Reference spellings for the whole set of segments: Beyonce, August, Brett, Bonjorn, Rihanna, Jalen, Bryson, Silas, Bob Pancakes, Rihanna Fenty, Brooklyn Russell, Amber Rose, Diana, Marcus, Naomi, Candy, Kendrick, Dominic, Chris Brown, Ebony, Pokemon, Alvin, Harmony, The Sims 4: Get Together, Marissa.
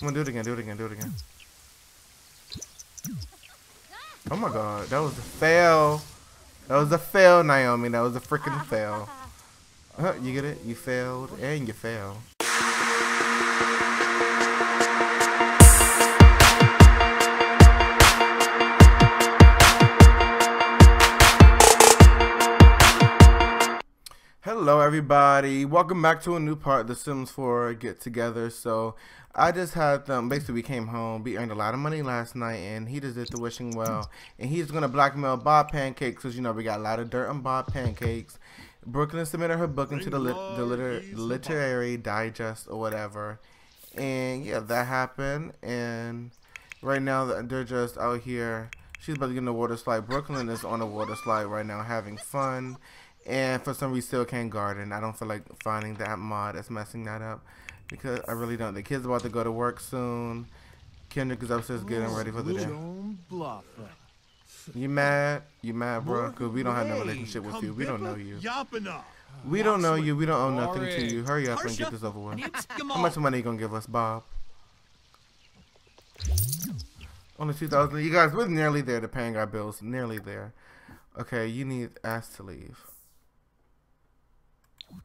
Come on, do it again, do it again, do it again. Oh my god, that was a fail. That was a fail, Naomi. That was a freaking fail. You get it? You failed and you failed. Hello everybody, welcome back to a new part of The Sims 4 Get Together. So I just had them, basically we came home, we earned a lot of money last night and he just did the wishing well. And he's going to blackmail Bob Pancakes because you know we got a lot of dirt on Bob Pancakes. Brooklyn submitted her book into the literary digest or whatever. And yeah, that happened and right now they're just out here, she's about to get on a water slide. Brooklyn is on a water slide right now having fun. And for some reason, still can't garden. I don't feel like finding that mod that's messing that up because I really don't. The kid's about to go to work soon. Kendrick is upstairs getting ready for the day. You mad? You mad, bro? Because we don't have no relationship with you. We don't know you. We don't know you. We don't owe nothing to you. Hurry up and get this over with. How much money you gonna give us, Bob? Only 2,000. You guys, we're nearly there to paying our bills. Nearly there. Okay, you need ass to leave.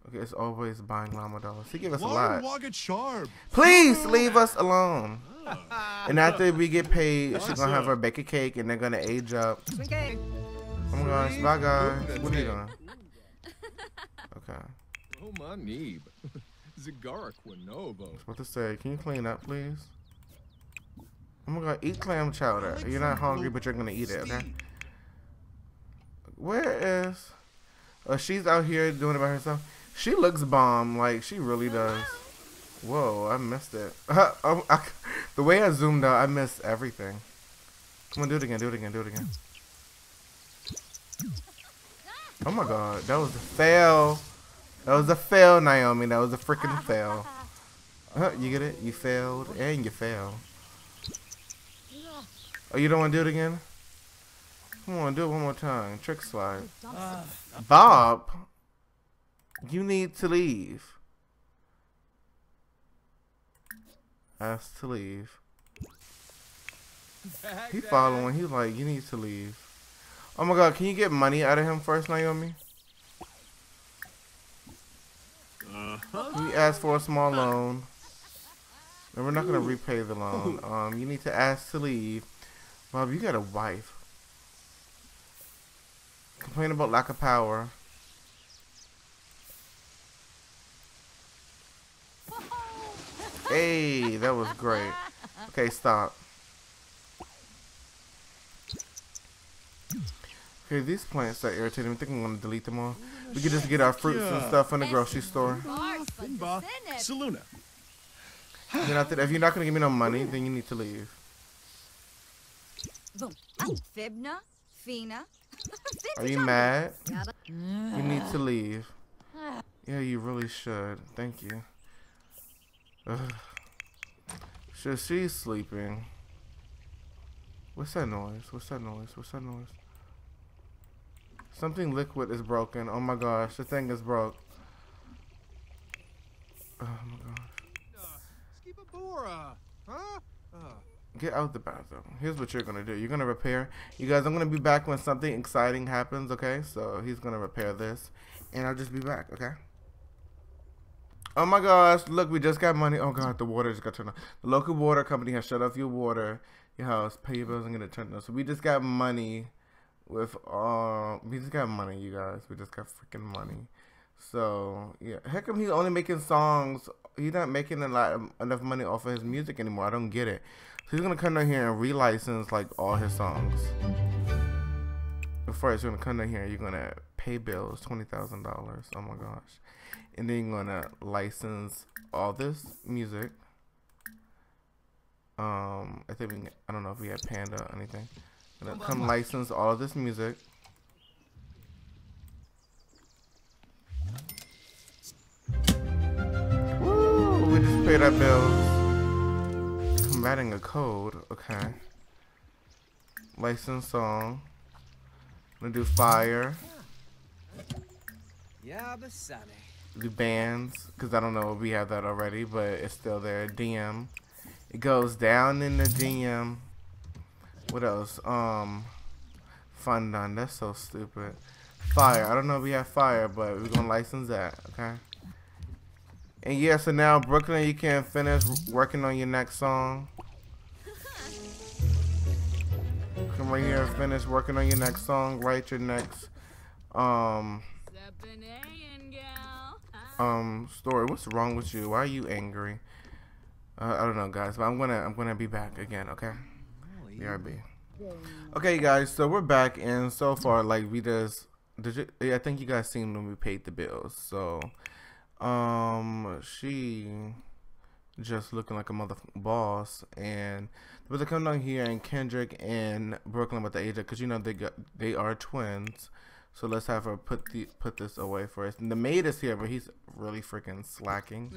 Okay, it's always buying llama dollars. He gave us a lot. Please leave us alone. And after we get paid, she's gonna have her bake a cake and they're gonna age up. Oh my gosh, bye guys. What are you doing? Okay. Oh my neeb. I was about to say, can you clean up please? Oh my god, eat clam chowder. You're not hungry but you're gonna eat it, okay? Where is... Oh, she's out here doing it by herself. She looks bomb. Like, she really does. Whoa, I missed it. The way I zoomed out, I missed everything. Come on, do it again, do it again, do it again. Oh my god, that was a fail. That was a fail, Naomi. That was a freaking fail. You get it? You failed and you failed. Oh, you don't want to do it again? Come on, do it one more time. Trick slide. Bob, you need to leave. Ask to leave. He following. He's like, you need to leave. Oh my god, can you get money out of him first, Naomi? We asked for a small loan. And we're not going to repay the loan. You need to ask to leave. Bob, you got a wife. Complain about lack of power. Hey, that was great. Okay, stop. Okay, these plants are irritating. I think I'm gonna delete them all. We can just get our fruits and stuff in the grocery store. Then after that, if you're not gonna give me no money, then you need to leave. Fibna, Fina. Are you mad? You need to leave. Yeah, you really should. Thank you. Ugh. So she's sleeping. What's that noise? What's that noise? What's that noise? Something liquid is broken. Oh my gosh, the thing is broke. Oh my gosh. Get out the bathroom. Here's what you're gonna do. You're gonna repair. You guys, I'm gonna be back when something exciting happens, okay? So he's gonna repair this and I'll just be back, okay? Oh my gosh, look, we just got money. Oh god, the water just got turned off. The local water company has shut off your water, your house, pay your bills and get it turned off. So we just got money with we just got money, you guys. We just got freaking money. So yeah, heck, he's only making songs. He's not making enough money off of his music anymore. I don't get it. So he's gonna come down here and relicense like all his songs. But first, you're gonna come down here and you're gonna pay bills, $20,000. Oh my gosh! And then you're gonna license all this music. I think we can, I don't know if we had Panda or anything. Gonna come license all this music. Woo! We just paid our bills. Adding a code, okay. License song. I'm gonna do fire. Yeah, do bands, because I don't know if we have that already, but it's still there. DM. It goes down in the DM. What else? Fondant. That's so stupid. Fire. I don't know if we have fire, but we're gonna license that, okay? And yeah, so now Brooklyn, you can finish working on your next song. Come right here and finish working on your next song. Write your next story. What's wrong with you? Why are you angry? I don't know, guys, but I'm gonna be back again, okay? BRB. Okay, guys, so we're back, and so far, like, we just I think you guys seen when we paid the bills. So she just looking like a motherfucking boss, and but they come down here, and Kendrick and Brooklyn with the agent, because you know they are twins. So let's have her put this away for us. And the maid is here, but he's really freaking slacking.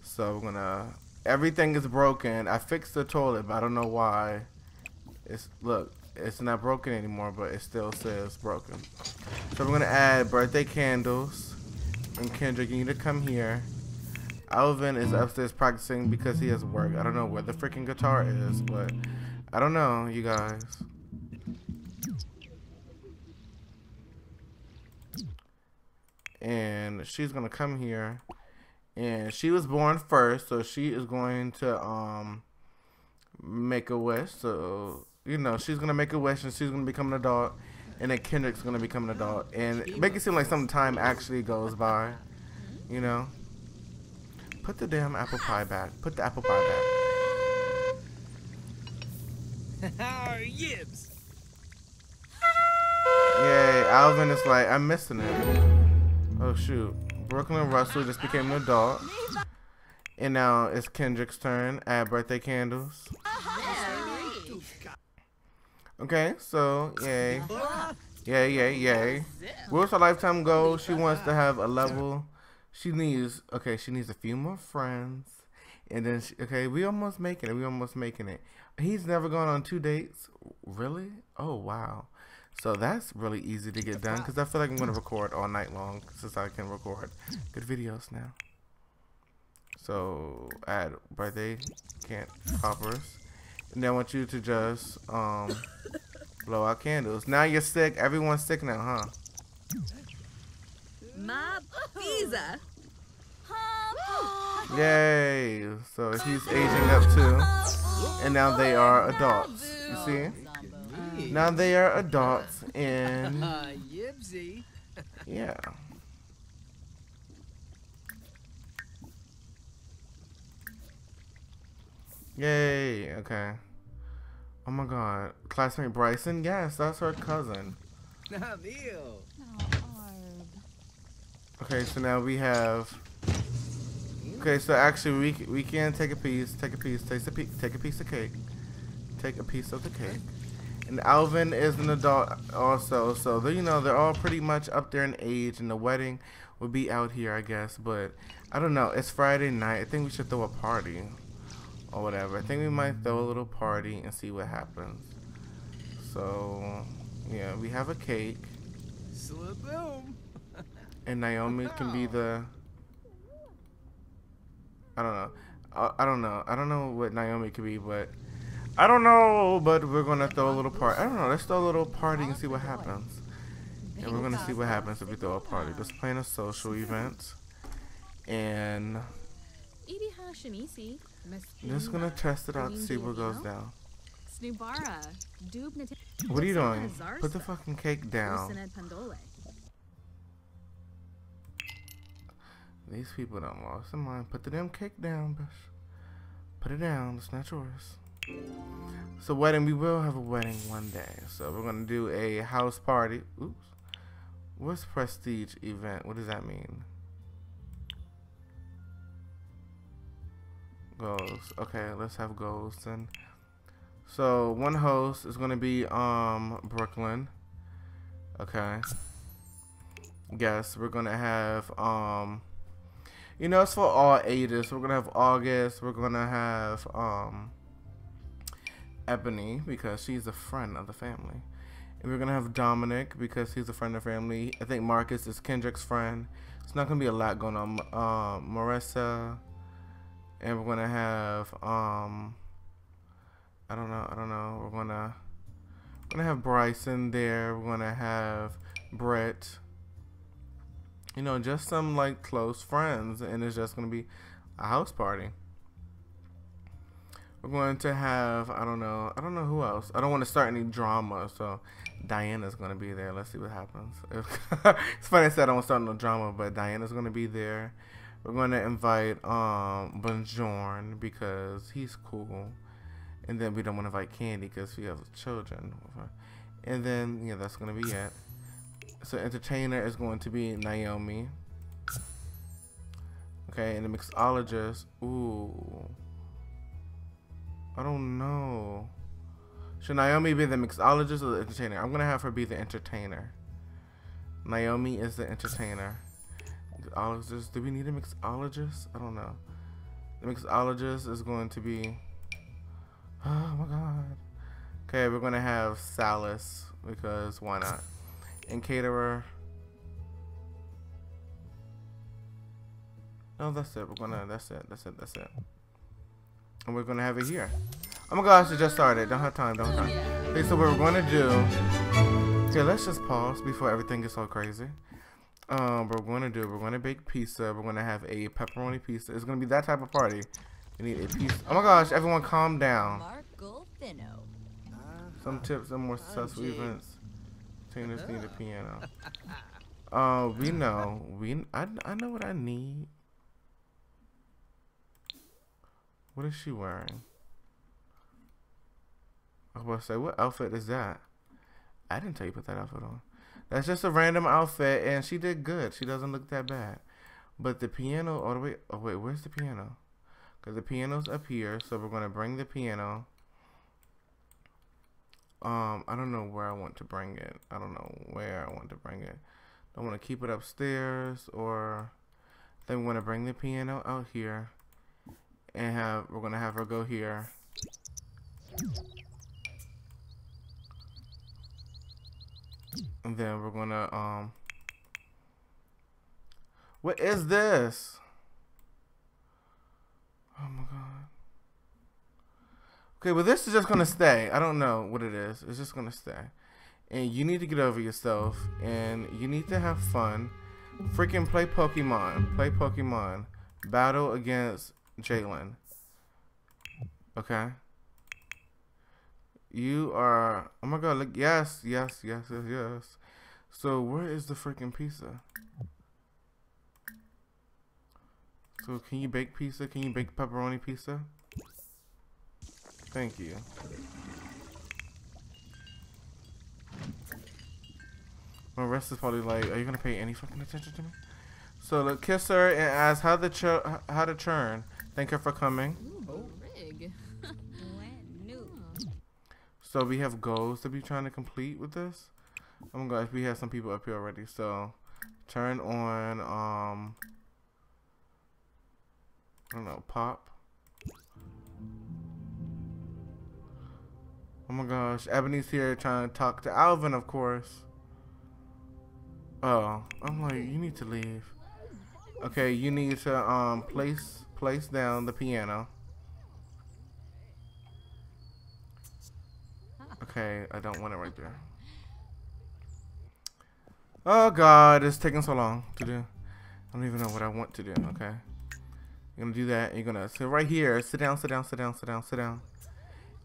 So we're gonna. Everything is broken. I fixed the toilet, but I don't know why. It's look, it's not broken anymore, but it still says broken. So we're gonna add birthday candles, and Kendrick, you need to come here. Alvin is upstairs practicing because he has work. I don't know where the freaking guitar is, but I don't know, you guys. And she's gonna come here. And she was born first, so she is going to make a wish. So, you know, she's going to make a wish, and she's going to become an adult. And then Kendrick's going to become an adult. And make it seem like some time actually goes by, you know. Put the damn apple pie back. Put the apple pie back. Oh, yips. Yay, Alvin is like, I'm missing it. Oh, shoot. Brooklyn Russell just became an adult. And now it's Kendrick's turn. Add birthday candles. Okay, so yay. Yay, yay, yay. Where's her lifetime goal? She wants to have a level. She needs a few more friends. And then, okay, we almost making it. We almost making it. He's never gone on 2 dates. Really? Oh, wow. So that's really easy to get done because I feel like I'm going to record all night long since I can record good videos now. So add birthday poppers. And then I want you to just blow out candles. Now you're sick. Everyone's sick now, huh? My visa. Yay. So he's aging up too. And now they are adults. You see? Now they are adults, and yeah. Yay, okay. Oh my god. Classmate Bryson? Yes, that's her cousin. Okay, so now we have... Okay, so actually we can take a piece of the cake. And Alvin is an adult also, so they, you know, they're all pretty much up there in age, and the wedding will be out here, I guess, but I don't know. It's Friday night. I think we should throw a party or whatever. I think we might throw a little party and see what happens. So, yeah, we have a cake. And Naomi can be the... I don't know. I don't know what Naomi could be, but... I don't know, but we're gonna throw a little party. I don't know, let's throw a little party and see what happens. And we're gonna see what happens if we throw a party. Let's plan a social event. And just gonna test it out to see what goes down. What are you doing? Put the fucking cake down. These people don't lost their mind. Put the damn cake down, bitch. Put it down, it's not yours. So wedding, we will have a wedding one day. So we're gonna do a house party. Oops. What's prestige event? What does that mean? Goals. Okay, let's have goals then. So one host is gonna be Brooklyn. Okay. Yes, we're gonna have you know, it's for all ages. We're gonna have August. We're gonna have Ebony, because she's a friend of the family. And we're going to have Dominic, because he's a friend of the family. I think Marcus is Kendrick's friend. It's not going to be a lot going on. Marissa. And we're going to have I don't know. We're gonna have Bryson there. We're gonna have Brett. You know, just some like close friends, and it's just gonna be a house party. We're going to have I don't know who else. I don't want to start any drama, so Diana's gonna be there. Let's see what happens. It's funny I said I don't want to start no drama, but Diana's gonna be there. We're gonna invite Bonjorn because he's cool. And then we don't want to invite Candy because we have children. And then, yeah, that's going to be it. So entertainer is going to be Naomi. Okay, and the mixologist. Ooh. I don't know. Should Naomi be the mixologist or the entertainer? I'm going to have her be the entertainer. Naomi is the entertainer. Mixologist. Do we need a mixologist? I don't know. The mixologist is going to be... Oh my god. Okay, we're gonna have Silas because why not? And caterer. No, that's it. That's it. And we're gonna have it here. Oh my gosh, it just started. Don't have time. Okay, so what we're gonna do. Okay, let's just pause before everything gets so crazy. We're gonna bake pizza. We're gonna have a pepperoni pizza. It's gonna be that type of party. We need a piece. Oh my gosh, everyone calm down. Some tips and more successful events. Entertainers need a piano. I know what I need. What is she wearing? I was about to say, what outfit is that? I didn't tell you put that outfit on. That's just a random outfit and she did good. She doesn't look that bad. But the piano all the way, oh wait, where's the piano? The piano's up here, so we're gonna bring the piano. I don't know where I want to bring it. I want to keep it upstairs, or then we want to bring the piano out here, and we're gonna have her go here. And then we're gonna what is this? Oh my god. Okay, well this is just gonna stay. I don't know what it is. It's just gonna stay. And you need to get over yourself. And you need to have fun. Freaking play Pokemon. Battle against Jalen. Okay. You are... Oh my god, look. Yes. So where is the freaking pizza? So can you bake pizza? Can you bake pepperoni pizza? Thank you. Marissa's probably like, are you gonna pay any fucking attention to me? So look, kiss her and ask how to churn. Thank her for coming. So we have goals to be trying to complete with this. Oh my gosh, we have some people up here already. So turn on I don't know, pop. Oh my gosh, Ebony's here trying to talk to Alvin, of course. Oh, I'm like, you need to leave. Okay, you need to place down the piano. Okay, I don't want it right there. Oh god, it's taking so long to do. I don't even know what I want to do, okay? You're gonna do that, and you're gonna sit right here. Sit down.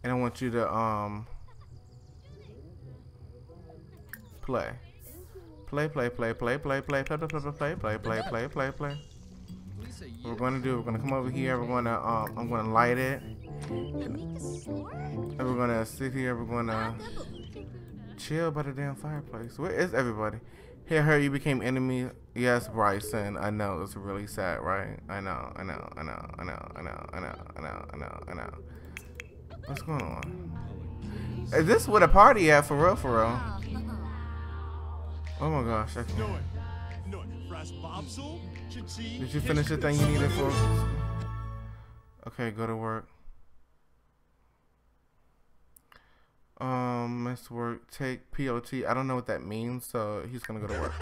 And I want you to play. Play. What we're gonna do, we're gonna come over here, I'm gonna light it. And we're gonna sit here, we're gonna chill by the damn fireplace. Where is everybody? Hear her, you became enemy. Yes, Bryson. I know it's really sad, right? I know. What's going on? Is this what a party at for real? Oh my gosh, I can't. Did you finish the thing you needed for? Okay, go to work. Miss work, take POT. I don't know what that means, so he's gonna go to work.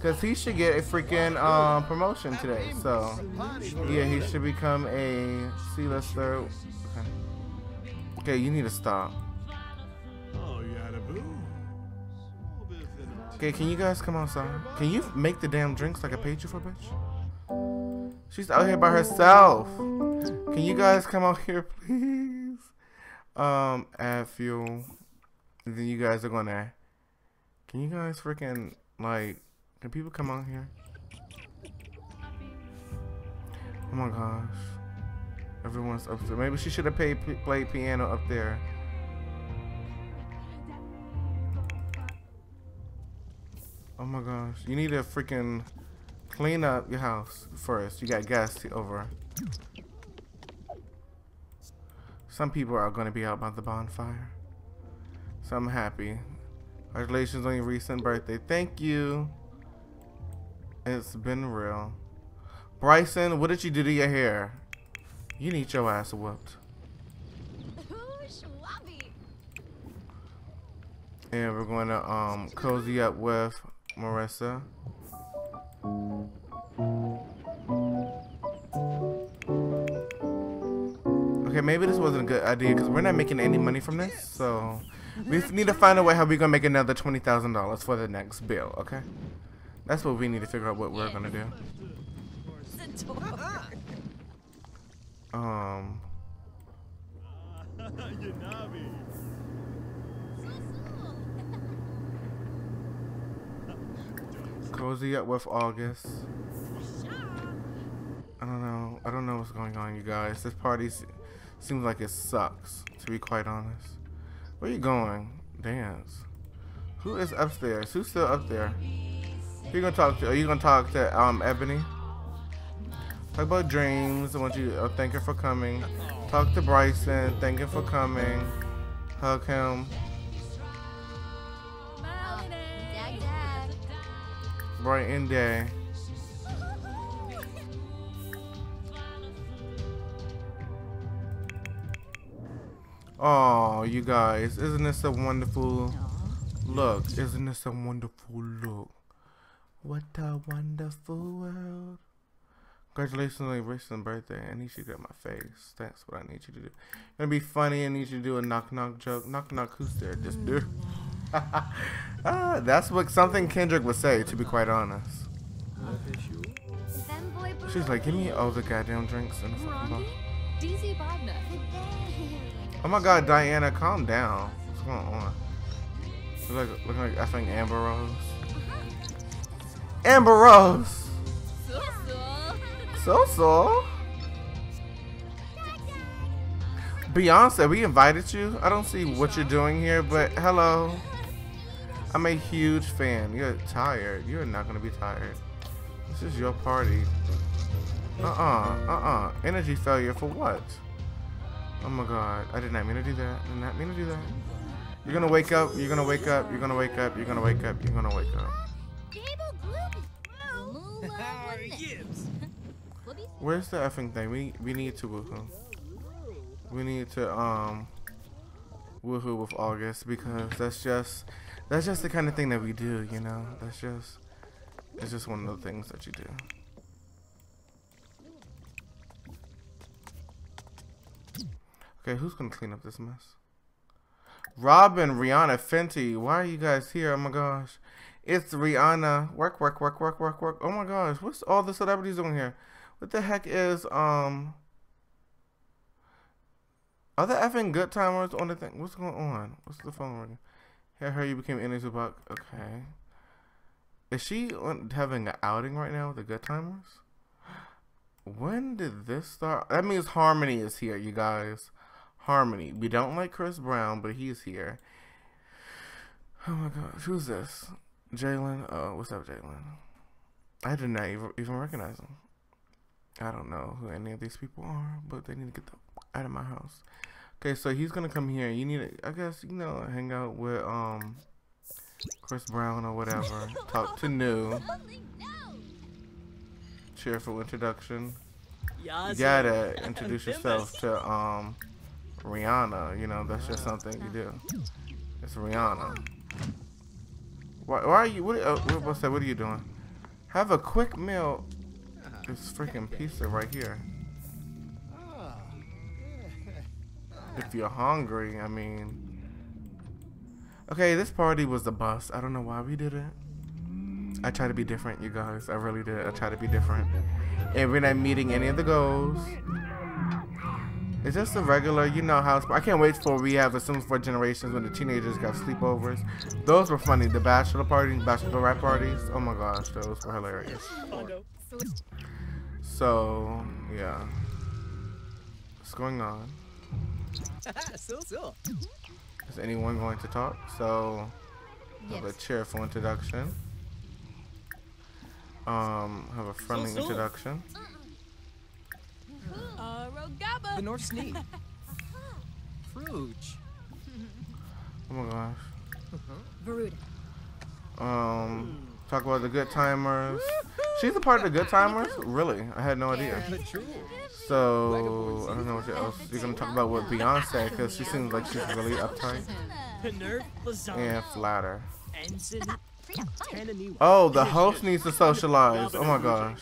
Cause he should get a freaking promotion today. So yeah, he should become a C-lister. Okay. Okay, you need to stop. Okay, can you guys come outside? Can you make the damn drinks like I paid you for, bitch? She's out here by herself. Can you guys come out here, please? Add fuel. And then you guys are gonna... Can you guys freaking, like... Can people come out here? Oh my gosh. Everyone's up there. Maybe she should have played piano up there. Oh my gosh. You need to freaking clean up your house first. You got gas over. Some people are going to be out by the bonfire. So I'm happy. Congratulations on your recent birthday. Thank you. It's been real. Bryson, what did you do to your hair? You need your ass whooped. And we're going to cozy up with Marissa. Okay, maybe this wasn't a good idea because we're not making any money from this. So we just need to find a way how we're going to make another $20,000 for the next bill, okay? That's what we need to figure out what we're going to do. Cozy up with August. I don't know what's going on, you guys. This party seems like it sucks, to be quite honest. Where you going? Dance. Who is upstairs? Who's still up there? Who you gonna talk to? Are you gonna talk to Ebony? Talk about dreams. I want you to thank her for coming. Talk to Bryson. Thank him for coming. Hug him. Bright and day. Oh, you guys, isn't this a wonderful look? Isn't this a wonderful look? What a wonderful world. Congratulations on your recent birthday. I need you to get my face. That's what I need you to do. Gonna be funny. I need you to do a knock knock joke. Knock knock, who's there? Just do. That's what something Kendrick would say, to be quite honest. She's like, give me all the goddamn drinks in the fucking bottle. Oh my god, Diana, calm down. What's going on? Looking like effing Amber Rose. Amber Rose! So? Beyonce, we invited you. I don't see what you're doing here, but hello. I'm a huge fan. You're tired. You're not gonna be tired. This is your party. Energy failure for what? Oh my god. I did not mean to do that. I did not mean to do that. You're gonna wake up. You're gonna wake up. You're gonna wake up. You're gonna wake up. You're gonna wake up. Where's the effing thing? We need to woohoo. We need to woohoo with August because that's just the kind of thing that we do, you know? It's just one of the things that you do. Okay, who's gonna clean up this mess? Robin, Rihanna, Fenty, why are you guys here? Oh my gosh. It's Rihanna. Work, work, work, work, work, work. Oh my gosh, what's all the celebrities doing here? What the heck is are the effing good timers on the thing? What's going on? What's the phone ringing? Hey, I heard you became energy buck. Okay. Is she having an outing right now with the good timers? When did this start? That means Harmony is here, you guys. Harmony. We don't like Chris Brown, but he's here. Oh my gosh. Who's this? Jalen? Oh, what's up, Jalen? I did not even recognize him. I don't know who any of these people are, but they need to get the out of my house. Okay, so he's gonna come here. You need to, I guess, you know, hang out with Chris Brown or whatever. Talk to New. Cheerful introduction. You gotta introduce yourself to Rihanna. You know, that's just something you do. It's Rihanna. Why are you? What are you doing? Have a quick meal. This freaking pizza right here. if you're hungry. I mean, okay, this party was a bust. I don't know why we did it. I try to be different, you guys. I really did. I try to be different. And we're not meeting any of the goals. It's just a regular, you know, house. I can't wait for we have The Sims 4 Generations when the teenagers got sleepovers. Those were funny. The bachelor parties, bachelorette parties. Oh my gosh, those were hilarious. So, yeah. What's going on? Is anyone going to talk? So, have a cheerful introduction. Have a friendly introduction. The North Sneak. Fruge. Oh my gosh. Talk about the Good Timers. She's a part of the Good Timers? Really? I had no idea. So, I don't know what else you're going to talk about with Beyonce, because she seems like she's really uptight. And flatter. Oh, the host needs to socialize. Oh my gosh.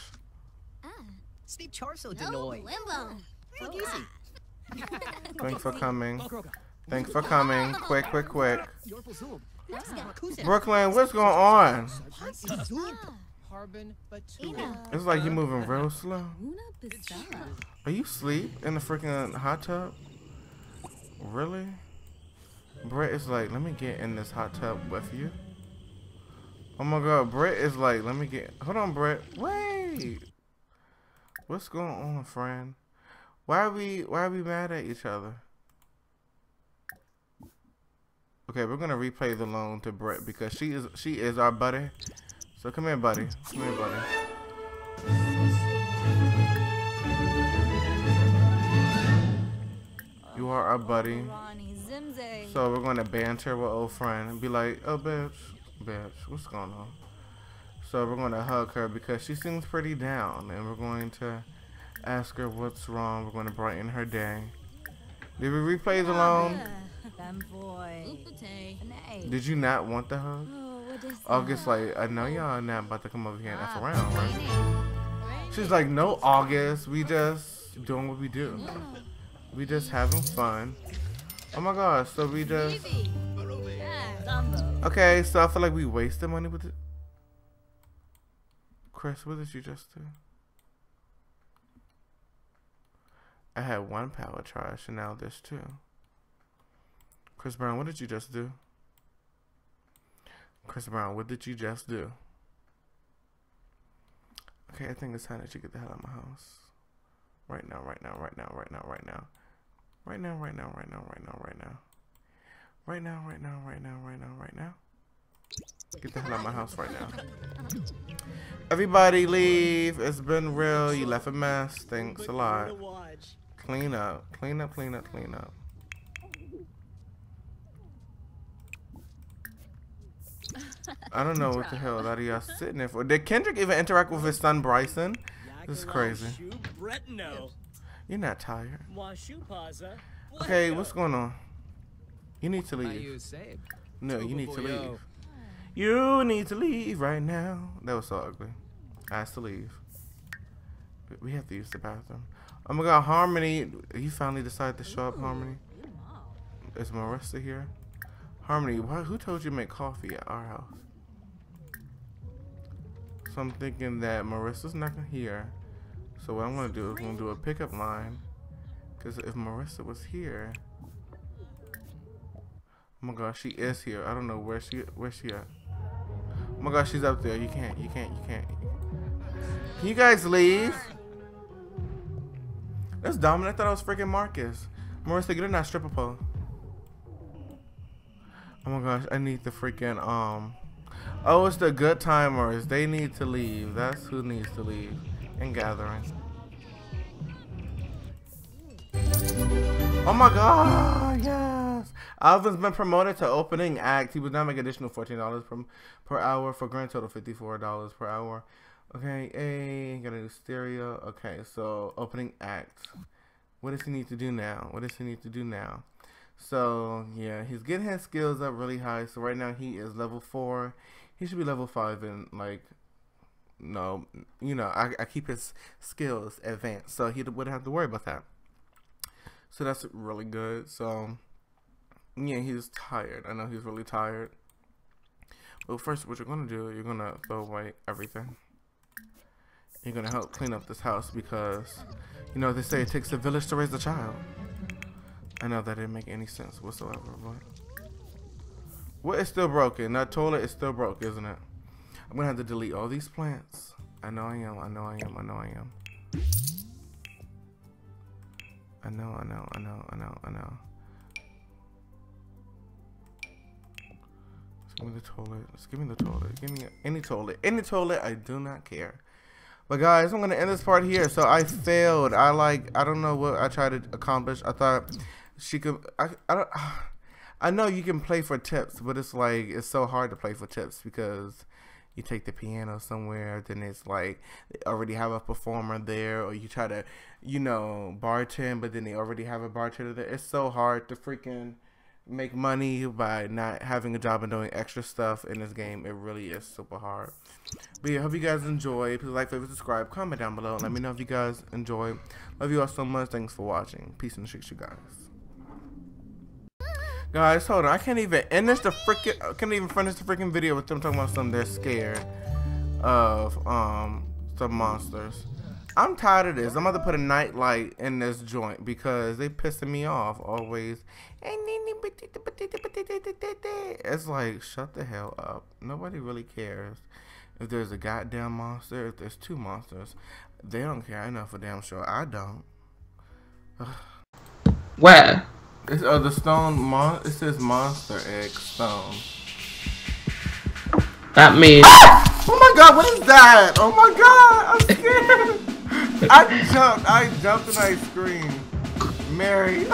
Thanks for coming. Thanks for coming. Quick, quick, quick. Brooklyn, what's going on? It's like you're moving real slow. Are you asleep in the freaking hot tub? Really? Brett is like, let me get in this hot tub with you. Oh my god, Brett is like, let me get... Hold on, Brett. Wait! What's going on, friend? Why are we mad at each other? Okay, we're gonna replay the loan to Brett because she is our buddy. So come here, buddy. Come here, buddy. You are our buddy. So we're gonna banter with old friend and be like, oh bitch, what's going on? So we're gonna hug her because she seems pretty down, and we're going to ask her what's wrong. We're going to brighten her day. Did we replay the loan? Did you not want the hug? August like, I know y'all not about to come over here and F around, right? She's like, no, August. We just doing what we do. We just having fun. Oh my gosh, so we just... Okay, so I feel like we wasted money with it. Chris, what did you just do? I had one power charge, and now this too. Chris Brown, what did you just do? Chris Brown, what did you just do? Okay, I think it's time that you get the hell out of my house. Right now, right now, right now, right now, right now. Right now, right now, right now, right now, right now. Right now, right now, right now, right now, right now. Get the hell out of my house right now. Everybody leave. It's been real. You left a mess. Thanks a lot. Clean up, clean up, clean up, clean up. I don't know what the hell that y'all sitting there for. Did Kendrick even interact with his son Bryson? This is crazy. You're not tired. Okay, what's going on? You need to leave. No, you need to leave. You need to leave right now. That was so ugly. I have to leave. We have to use the bathroom. Oh my god, Harmony, you finally decided to show up, Harmony. Is Marissa here? Harmony, who told you to make coffee at our house? So I'm thinking that Marissa's not gonna hear. So what I'm gonna do is I'm gonna do a pickup line. Cause if Marissa was here, oh my god, she is here. I don't know where she at. Oh my god, she's up there. You can't. Can you guys leave? That's Dominic. I thought I was freaking Marcus. Marissa, get in that stripper pole. Oh my gosh, I need the freaking Oh, it's the Good Timers. They need to leave. That's who needs to leave. And gathering. Oh my god, yes. Alvin's been promoted to opening act. He was now making additional $14 per hour for grand total $54 per hour. Okay, hey, gotta do stereo. Okay, so opening act. What does he need to do now? What does he need to do now? So, yeah, he's getting his skills up really high. So right now he is level 4. He should be level 5 and, like, no, you know, I keep his skills advanced. So he wouldn't have to worry about that. So that's really good. So yeah, he's tired. I know he's really tired. But first, what you're gonna do, you're gonna throw away everything. You're gonna help clean up this house because, you know, they say it takes a village to raise a child. I know that didn't make any sense whatsoever, but what is still broken? That toilet is still broke, isn't it? I'm gonna have to delete all these plants. I know I am. I know I am. I know I am. I know. I know. I know. I know. I know. Just give me the toilet. Just give me the toilet. Give me any toilet. Any toilet. I do not care. But guys, I'm gonna end this part here. So I failed. I don't know what I tried to accomplish. I thought she could. I know you can play for tips, but it's like it's so hard to play for tips because you take the piano somewhere, then it's like they already have a performer there, or you try to, you know, bartend, but then they already have a bartender there. It's so hard to freaking make money by not having a job and doing extra stuff in this game. It really is super hard. But yeah, I hope you guys enjoy. Please like, favorite, subscribe, comment down below, and let me know if you guys enjoy. Love you all so much. Thanks for watching. Peace and shit, you guys. Guys, hold on. I can't even end this. I can't even finish the freaking video with them talking about something they're scared of. Some monsters. I'm tired of this. I'm about to put a nightlight in this joint because they pissing me off always. It's like, shut the hell up. Nobody really cares if there's a goddamn monster. If there's two monsters, they don't care. I know for damn sure I don't. Ugh. Where? It's the stone monster. It says monster egg stone. That means. Ah! Oh my god! What is that? Oh my god! I'm scared. I jumped and I screamed. Mary.